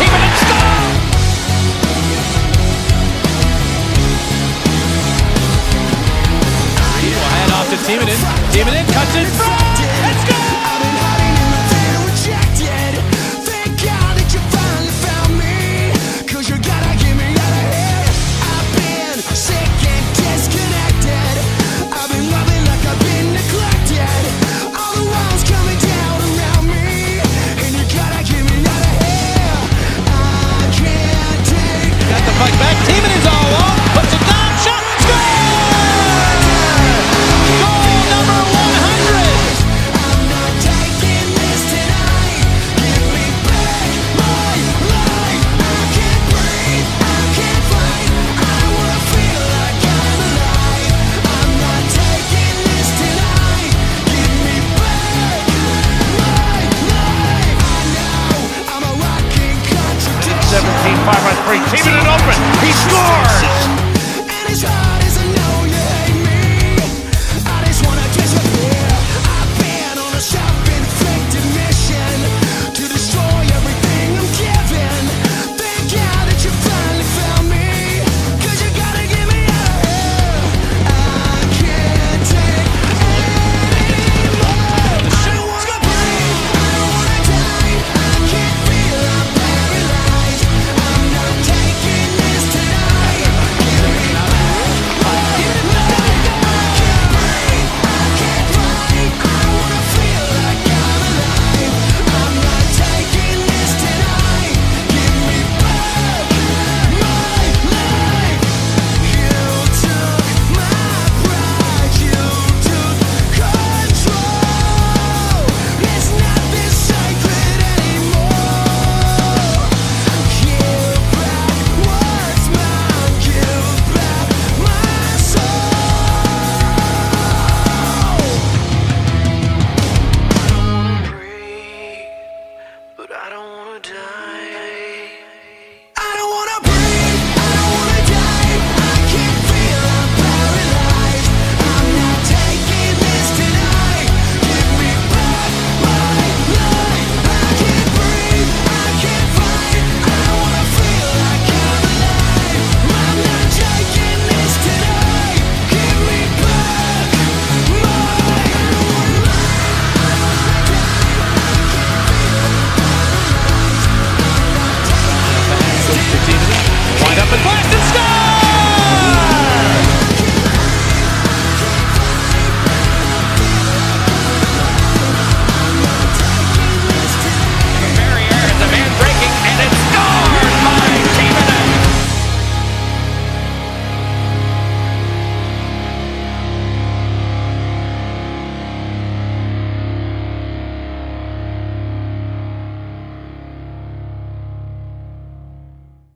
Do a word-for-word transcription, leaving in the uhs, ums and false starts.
Timonen scores! Giroux hand off to Timonen. Timonen cuts it front and seventeen, five by three. Timonen open. He scores.